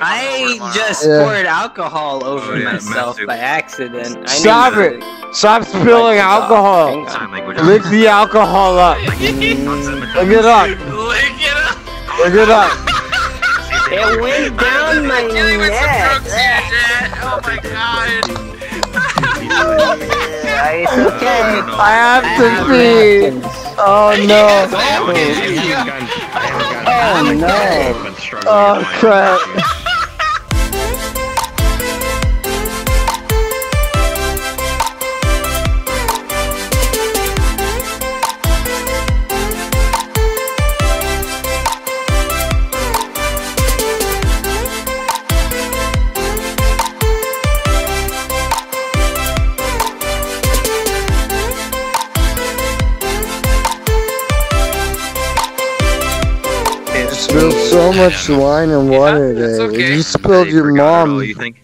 I just poured alcohol over myself by accident. Stop it! Stop spilling alcohol! Lick the alcohol up! Lick it up! Lick it up! Lick it up! It went down my neck! Oh my god! It's okay! I have to pee! Oh no! Oh no! Oh crap! So much wine and water today. Okay. You spilled your mom. All, you think?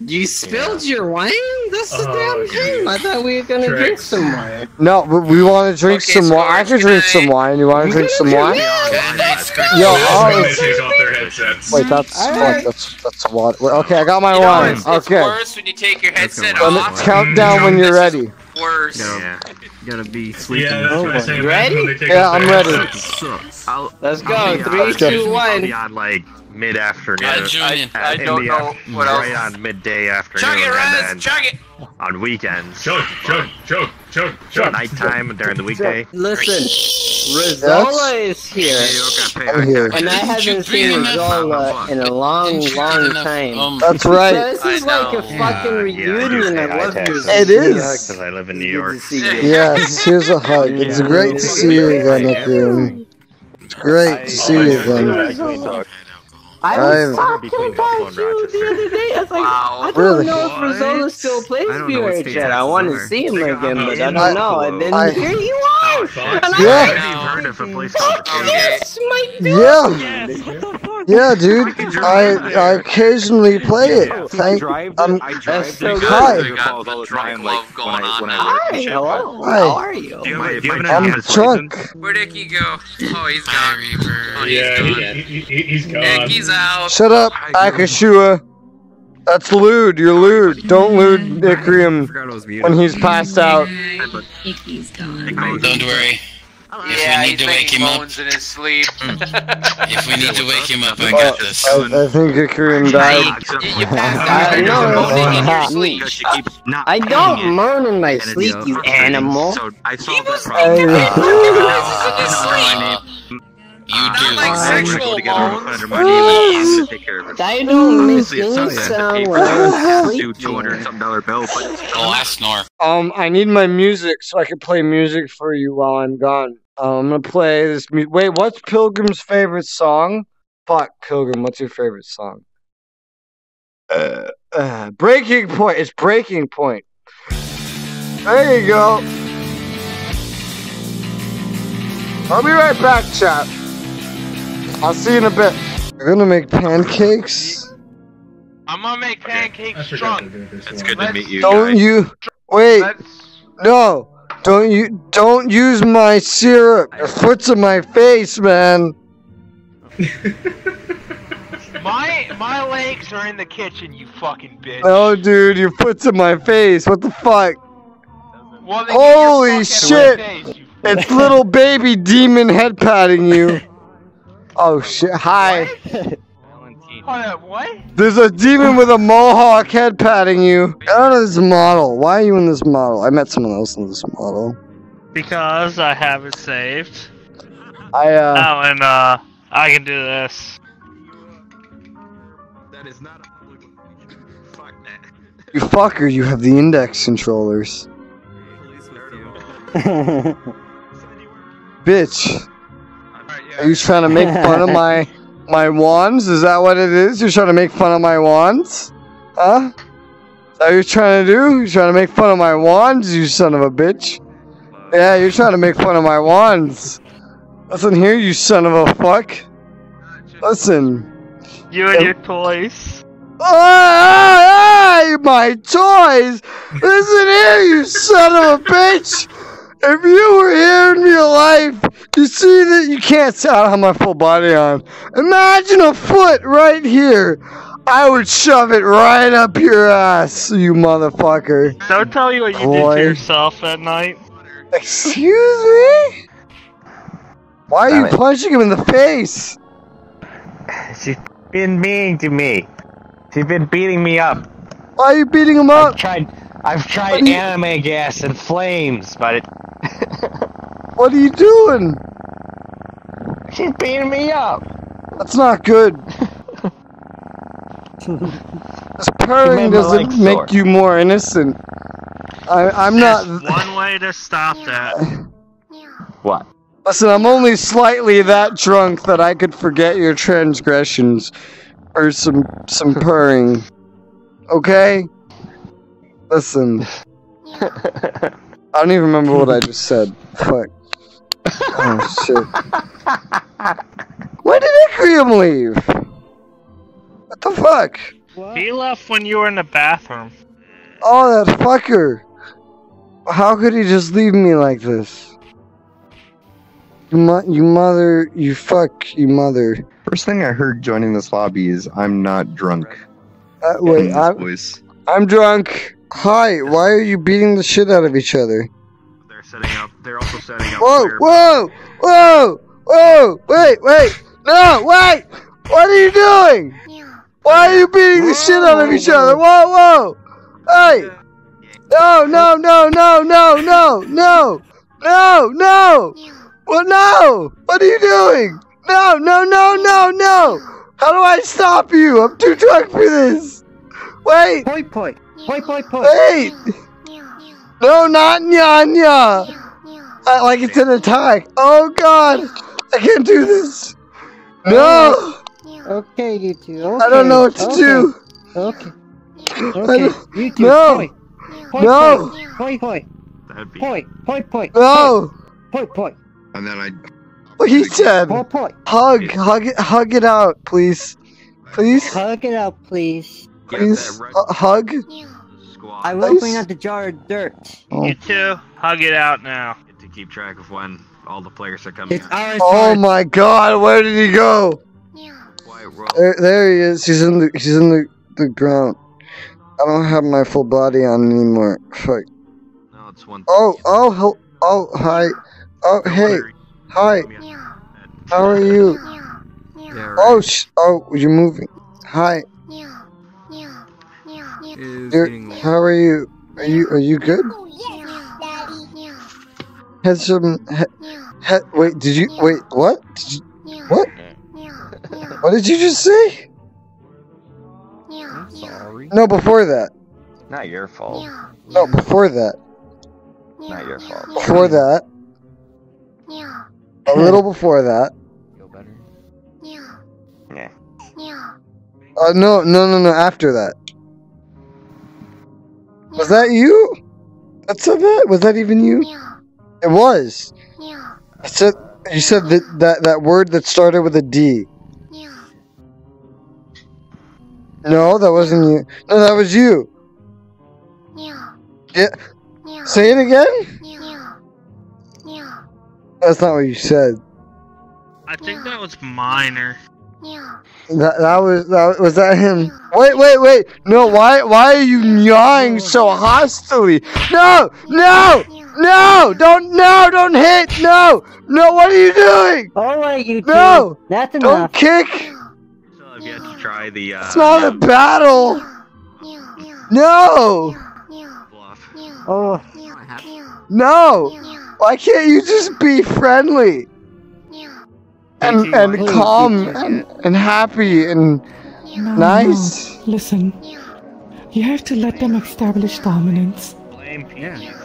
You spilled your wine? That's the damn thing. I thought we were gonna drink some wine. No, but we want to drink some wine. I can drink some wine. You want to drink some wine? Yo, wait, that's water. Okay, I got my wine. Okay. Worse when you take your headset off. Count down when you're ready. Worse. Gotta be sleeping. Yeah, that's what ready? Yeah, I'm ready. Let's go. 3, 2, 1. Beyond like mid-afternoon. I don't know what else. Right on midday afternoon. Chug it, Raz. Chug it. On weekends. Chug. Nighttime during the weekday. Listen, Resoula is here, and I haven't seen Resoula in a long, long time. That's right. This is like a fucking reunion. I love you. It is. Because I live in New York. Yes, here's a hug. It's great to see you again, Ikrium. It's great to see you again. I was talking about you the other day. I was like, I don't know if Resoula still plays VRPD. I want to see him again, but I don't know. And then here you are! And I heard of a place called yeah, dude. I occasionally play it. Thank you. Hi. Hello. How are you? I'm drunk. Where'd Ikky go? Oh, he's gone. Yeah, he's gone. He's out. Shut up, Akashua. That's lewd. You're lewd. Don't lewd Ikrium when he's passed out. Ikky's gone. Don't worry. If we need to wake him up, if we need to wake him up, I got this. I think Ikrium died. I don't moan in my sleep, you animal. He was thinking about in his sleep. You do. Like sexual moans. I don't make things sound like... I need my music so I can play music for you while I'm gone. I'm gonna play this music. Wait, what's Pilgrim's favorite song? Fuck, Pilgrim, what's your favorite song? Breaking Point. It's Breaking Point. There you go. I'll be right back, chat. I'll see you in a bit. We're gonna make pancakes. I'm gonna make pancakes drunk. It's good to meet you. Don't use my syrup. Your foot's in my face, man. my legs are in the kitchen, you fucking bitch. Oh, dude, your foot's in my face. What the fuck? Well, holy shit! It's little baby demon head patting you. Oh shit, hi. What? What? There's a demon with a mohawk head patting you. I don't know this model. Why are you in this model? I met someone else in this model. Because I have it saved. I can do this. That is not a... Fuck that. You fucker, you have the index controllers. Bitch. Are you trying to make fun of my wands? Is that what it is? You're trying to make fun of my wands? Huh? Is that what you're trying to do? You're trying to make fun of my wands, you son of a bitch. Yeah, you're trying to make fun of my wands. Listen here, you son of a fuck. Listen. You and your toys. Oh, my toys! Listen here, you son of a bitch! If you were here in real life, you see that you can't see. I don't have my full body on. Imagine a foot right here. I would shove it right up your ass, you motherfucker. Don't tell you what you did to yourself that night. Excuse me? Why are you punching him in the face? She's been mean to me. She's been beating me up. Why are you beating him up? I've tried anime gas and flames, but it... What are you doing? She's beating me up. That's not good. This purring doesn't make you more innocent. I'm not... There's one way to stop that. What? Listen, I'm only slightly that drunk that I could forget your transgressions. Or some purring. Okay? Listen. I don't even remember what I just said. Fuck. Oh, shit. When did Ikrium leave? What the fuck? What? He left when you were in the bathroom. Oh, that fucker. How could he just leave me like this? You mother. First thing I heard joining this lobby is I'm not drunk. Wait, I'm drunk. Hi, why are you beating the shit out of each other? They're setting up. They're also setting up. Whoa, whoa, whoa, whoa, wait, wait, no, wait! What are you doing? Why are you beating the shit out of each other? Whoa, whoa! Hey! No, no, no, no, no, no, no, no, no! What? No! What are you doing? No, no, no, no, no! How do I stop you? I'm too drunk for this. Wait! Poi, poi, poi, poi, poi. Wait! No, not nya nya. Like it's an attack. Oh God! I can't do this. No. Okay, you two. Okay. I don't know what to do. Okay. Okay. You two. No. Poi. No. Poi poi. Poi poi poi. No. Poi poi. And then I. What he said. Poi poi. Hug, hug it out, please. Please. Hug it out, please. Please. Hug. I will bring out the jar of dirt. You two, hug it out now. To keep track of when all the players are coming. Oh my God! Where did he go? There he is. He's in the ground. I don't have my full body on anymore. Fuck. No, it's one. Oh, hi. Oh, hey. Hi. How are you? Oh, you're moving. Hi. How are you? Are you good? Had some. Wait. Did you? Wait. What? What? What did you just say? I'm sorry. No, before that. Not your fault. No, before that. Not your fault. Before that. A little before that. Feel better? Yeah. No, no, no, no, after that. Was that you? That said that? Was that even you? It was. I said, you said that word that started with a D. No, that wasn't you. No, that was you. Yeah. Say it again? That's not what you said. I think that was minor. That was that him? Wait, wait, wait. No, why are you yawning so hostily? No, no, no, don't hit. No, no, what are you doing? All right, you two. No, that's enough. Don't kick. You have to try the, it's not a battle! No! Oh. No! Why can't you just be friendly? And calm, and happy, and nice? No, listen, you have to let them establish dominance.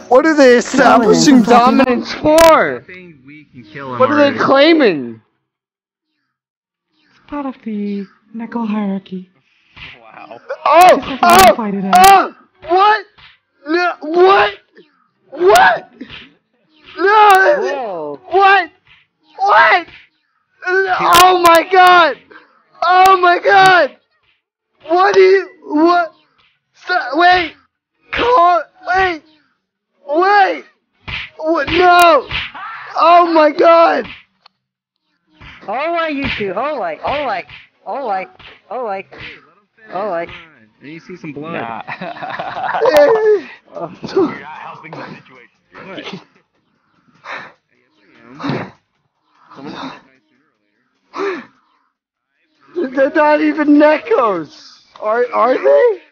What are they establishing dominance for? What are they claiming? It's part of the... Knuckle hierarchy. Wow. Oh! Oh! Oh! What? No! What? What? No! What? What? Oh my God! Oh my God! What do you? What? Stop! Wait! Call! Wait! Wait! What? No! Oh my God! All right, you two. All right. All right. Oh, like, Oh, like. And you see some blood. Nah. Oh. You're not helping the situation. What? I guess I am. They're not even Neckos! Are they?